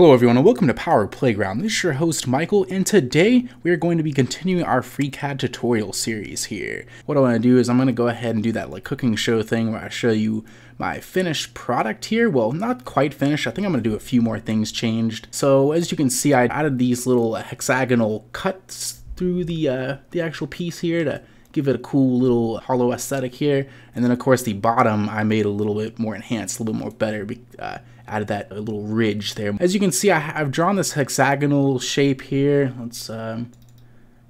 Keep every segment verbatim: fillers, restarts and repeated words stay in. Hello everyone and welcome to Power Playground. This is your host Michael, and today we are going to be continuing our FreeCAD tutorial series here. What I want to do is I'm going to go ahead and do that like cooking show thing where I show you my finished product here. Well, not quite finished. I think I'm going to do a few more things changed. So as you can see, I added these little hexagonal cuts through the, uh, the actual piece here to give it a cool little hollow aesthetic here. And then of course the bottom I made a little bit more enhanced, a little bit more better, uh, added that little ridge there. As you can see, I, I've drawn this hexagonal shape here. Let's um,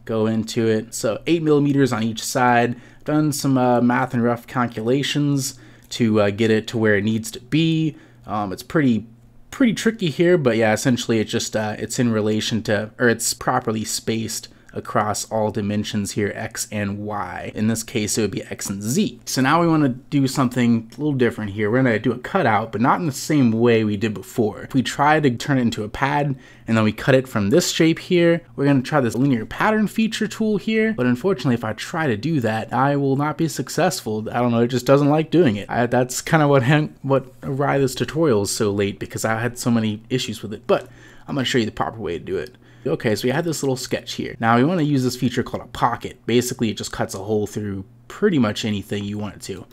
go into it. So eight millimeters on each side. I've done some uh, math and rough calculations to uh, get it to where it needs to be. Um, it's pretty pretty tricky here, but yeah, essentially it's just, uh, it's in relation to, or it's properly spaced across all dimensions here, X and Y. In this case, it would be X and Z. So now we want to do something a little different here. We're going to do a cutout, but not in the same way we did before. If we try to turn it into a pad and then we cut it from this shape here, we're going to try this linear pattern feature tool here. But unfortunately, if I try to do that, I will not be successful. I don't know, it just doesn't like doing it. I, that's kind of what, what why this tutorial is so late, because I had so many issues with it. But I'm going to show you the proper way to do it. Okay, so we had this little sketch here. Now we want to use this feature called a pocket. Basically, it just cuts a hole through pretty much anything you want it to.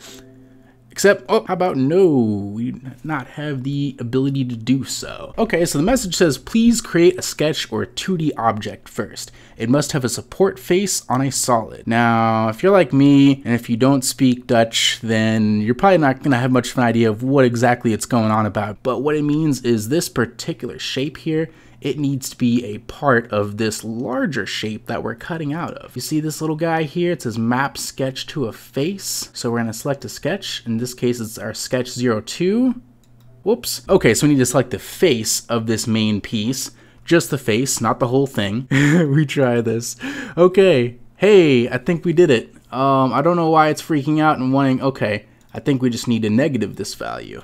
Except, oh, how about no, we do not have the ability to do so. Okay, so the message says, please create a sketch or a two D object first. It must have a support face on a solid. Now, if you're like me, and if you don't speak Dutch, then you're probably not gonna have much of an idea of what exactly it's going on about. But what it means is this particular shape here, it needs to be a part of this larger shape that we're cutting out of. You see this little guy here? It says map sketch to a face. So we're gonna select a sketch. In this case, it's our sketch zero two. Whoops. Okay, so we need to select the face of this main piece. Just the face, not the whole thing. We try this. Okay, hey, I think we did it. Um, I don't know why it's freaking out and wanting, okay, I think we just need to negative this value.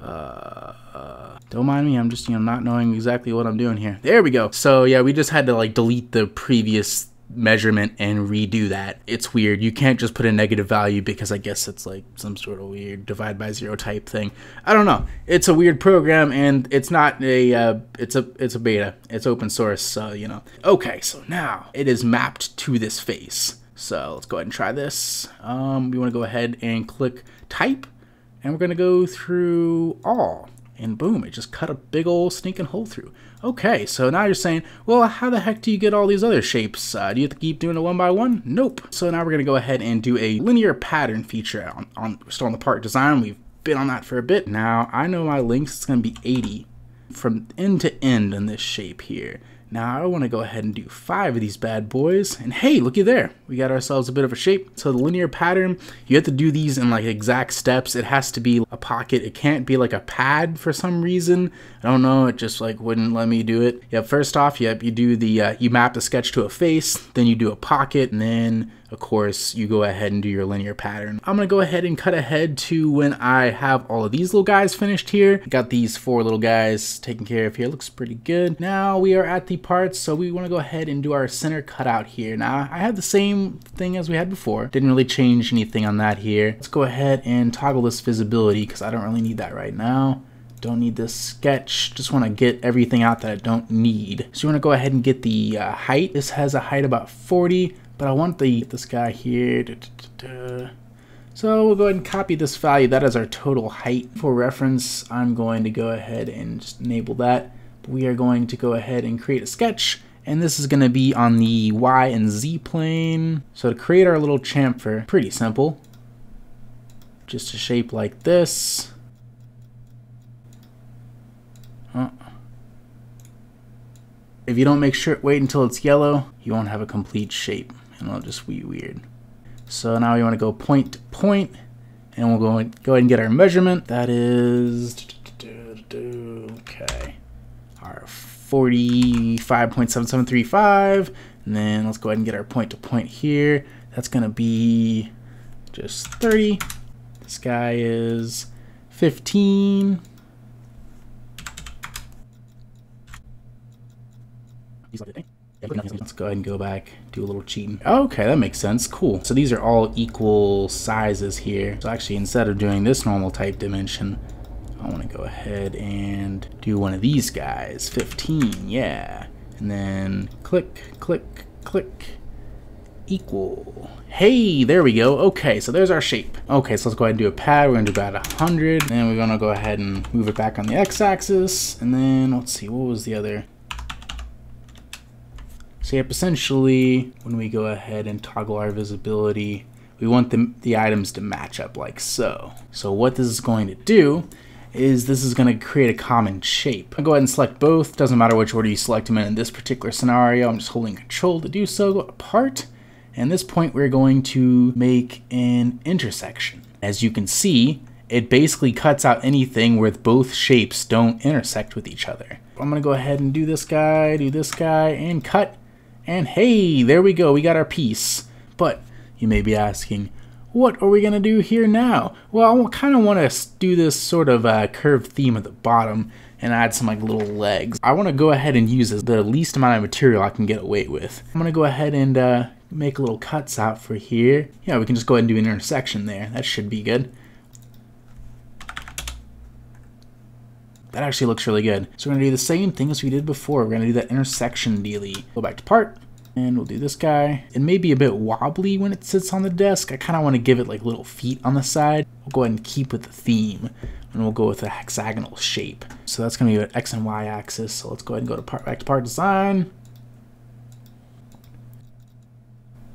Uh, uh, don't mind me, I'm just, you know, not knowing exactly what I'm doing here. There we go. So yeah, we just had to like delete the previous measurement and redo that. It's weird. You can't just put a negative value because I guess it's like some sort of weird divide by zero type thing. I don't know. It's a weird program and it's not a, uh, it's a, it's a beta. It's open source. So, you know. Okay. So now it is mapped to this face. So let's go ahead and try this. Um, we want to go ahead and click type. And we're gonna go through all, and boom, it just cut a big old stinking hole through. Okay, so now you're saying, well, how the heck do you get all these other shapes? Uh, do you have to keep doing it one by one? Nope. So now we're gonna go ahead and do a linear pattern feature on, on still on the part design. We've been on that for a bit. Now I know my length is gonna be eighty from end to end in this shape here. Now I wanna go ahead and do five of these bad boys, and hey, looky there. We got ourselves a bit of a shape. So the linear pattern, you have to do these in like exact steps. It has to be a pocket. It can't be like a pad for some reason. I don't know, it just like wouldn't let me do it. Yeah, first off, yep, you do the, uh, you map the sketch to a face, then you do a pocket, and then of course you go ahead and do your linear pattern. I'm gonna go ahead and cut ahead to when I have all of these little guys finished here. Got these four little guys taken care of here, looks pretty good. Now we are at the parts, so we want to go ahead and do our center cutout here. Now I have the same thing as we had before, didn't really change anything on that here. Let's go ahead and toggle this visibility because I don't really need that right now. Don't need this sketch, just want to get everything out that I don't need. So you want to go ahead and get the uh, height. This has a height about forty, but I want the this guy here da, da, da, da. So we'll go ahead and copy this value. That is our total height. For reference, I'm going to go ahead and just enable that. We are going to go ahead and create a sketch, and this is going to be on the Y and Z plane. So to create our little chamfer, pretty simple, just a shape like this. Huh. If you don't make sure, wait until it's yellow, you won't have a complete shape and it'll just be weird. So now we want to go point to point, and we'll go and go ahead and get our measurement. That is okay, our forty-five point seven seven three five, and then let's go ahead and get our point to point here. That's gonna be just thirty. This guy is fifteen. Let's go ahead and go back, do a little cheating. Okay, that makes sense, cool. So these are all equal sizes here. So actually, instead of doing this normal type dimension, I want to go ahead and do one of these guys, fifteen, yeah. And then click, click, click, equal. Hey, there we go. Okay, so there's our shape. Okay, so let's go ahead and do a pad. We're gonna do about one hundred. Then we're gonna go ahead and move it back on the x-axis. And then let's see, what was the other? So yep, essentially, when we go ahead and toggle our visibility, we want the, the items to match up like so. So what this is going to do is this is going to create a common shape. I'll go ahead and select both. Doesn't matter which order you select them in. In this particular scenario, I'm just holding control to do so. Go apart. And at this point, we're going to make an intersection. As you can see, it basically cuts out anything where both shapes don't intersect with each other. I'm going to go ahead and do this guy, do this guy, and cut. And hey, there we go. We got our piece. But you may be asking, what are we going to do here now? Well, I kind of want to do this sort of uh, curved theme at the bottom and add some like little legs. I want to go ahead and use the least amount of material I can get away with. I'm going to go ahead and uh, make little cuts out for here. Yeah, we can just go ahead and do an intersection there. That should be good. That actually looks really good. So we're going to do the same thing as we did before. We're going to do that intersection dealy. Go back to part. And we'll do this guy. It may be a bit wobbly when it sits on the desk. I kind of want to give it like little feet on the side. We'll go ahead and keep with the theme, and we'll go with a hexagonal shape. So that's going to be an X and Y axis. So let's go ahead and go to part, back to part design.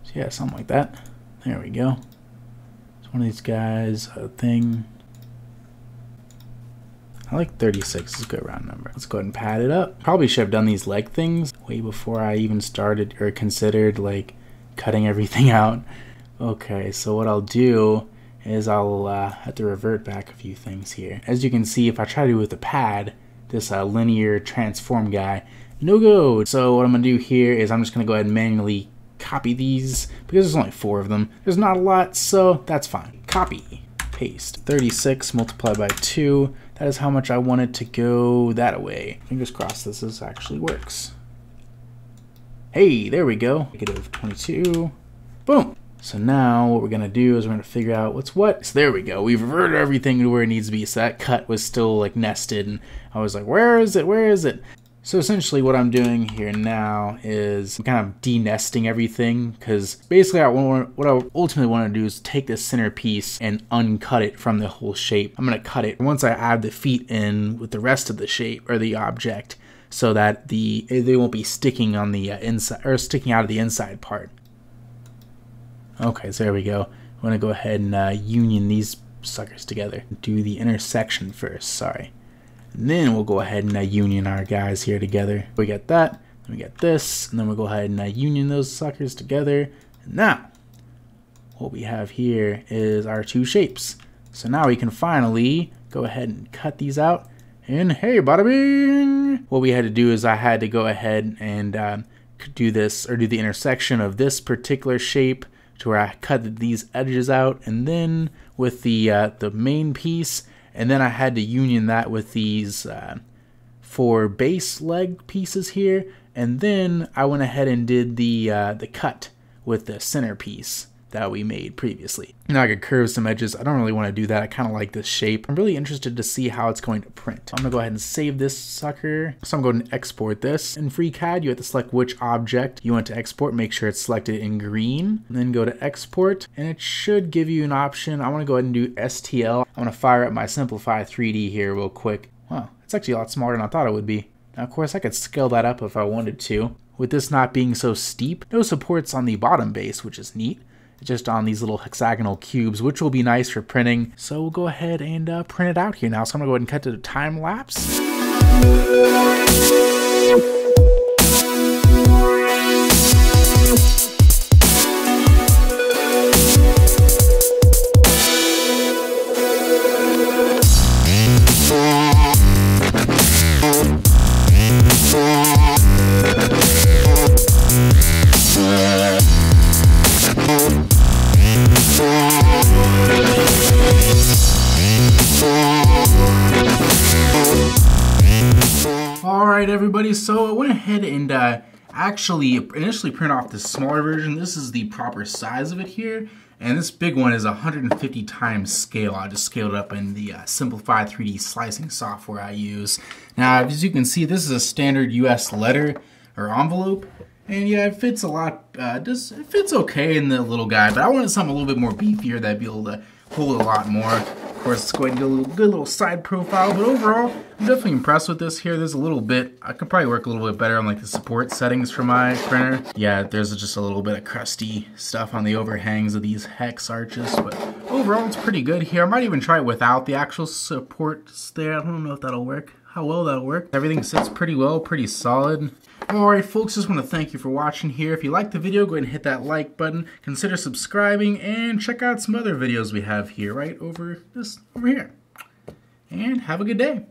So yeah, something like that. There we go. It's one of these guys, a thing. I like thirty-six, it's a good round number. Let's go ahead and pad it up. Probably should have done these leg things way before I even started or considered like cutting everything out. Okay, so what I'll do is I'll uh, have to revert back a few things here. As you can see, if I try to do it with the pad, this uh, linear transform guy, no go. So what I'm gonna do here is I'm just gonna go ahead and manually copy these because there's only four of them. There's not a lot, so that's fine. Copy, paste, thirty-six multiplied by two. That is how much I want it to go that way. Fingers crossed this is actually works. Hey, there we go. Negative twenty-two. Boom. So now what we're going to do is we're going to figure out what's what. So there we go. We've reverted everything to where it needs to be. So that cut was still like nested. And I was like, where is it? Where is it? So essentially what I'm doing here now is I'm kind of denesting everything because basically I want, what I ultimately want to do is take this centerpiece and uncut it from the whole shape. I'm going to cut it once I add the feet in with the rest of the shape or the object so that the they won't be sticking on the uh, inside or sticking out of the inside part. Okay, so there we go. I'm going to go ahead and uh, union these suckers together. Do the intersection first, sorry. And then we'll go ahead and uh, union our guys here together. We got that, then we got this, and then we'll go ahead and uh, union those suckers together. And now, what we have here is our two shapes. So now we can finally go ahead and cut these out. And hey, bada bing! What we had to do is I had to go ahead and um, do this, or do the intersection of this particular shape to where I cut these edges out. And then with the uh, the main piece, and then I had to union that with these uh, four base leg pieces here. And then I went ahead and did the, uh, the cut with the center piece that we made previously. Now I could curve some edges. I don't really want to do that. I kind of like this shape. I'm really interested to see how it's going to print. I'm gonna go ahead and save this sucker. So I'm going to export this. In FreeCAD, you have to select which object you want to export. Make sure it's selected in green, and then go to export, and it should give you an option. I want to go ahead and do S T L. I'm gonna fire up my Simplify three D here real quick. Wow, it's actually a lot smaller than I thought it would be. Now, of course, I could scale that up if I wanted to. With this not being so steep, no supports on the bottom base, which is neat. Just on these little hexagonal cubes, which will be nice for printing. So we'll go ahead and uh, print it out here now. So I'm gonna go ahead and cut to the time lapse. Everybody, so I went ahead and uh, actually initially print off this smaller version. This is the proper size of it here. And this big one is one hundred fifty times scale. I just scaled it up in the uh, Simplify three D slicing software I use. Now, as you can see, this is a standard U S letter or envelope. And yeah, it fits a lot, uh, does, it fits okay in the little guy, but I wanted something a little bit more beefier that'd be able to hold a lot more. Of course, let's go ahead and get a little, good little side profile, but overall, I'm definitely impressed with this here. There's a little bit, I could probably work a little bit better on like the support settings for my printer. Yeah, there's just a little bit of crusty stuff on the overhangs of these hex arches, but overall, it's pretty good here. I might even try it without the actual supports there. I don't know if that'll work, how well that'll work. Everything sits pretty well, pretty solid. Alright folks, just want to thank you for watching here. If you liked the video, go ahead and hit that like button. Consider subscribing and check out some other videos we have here right over this over here. And have a good day.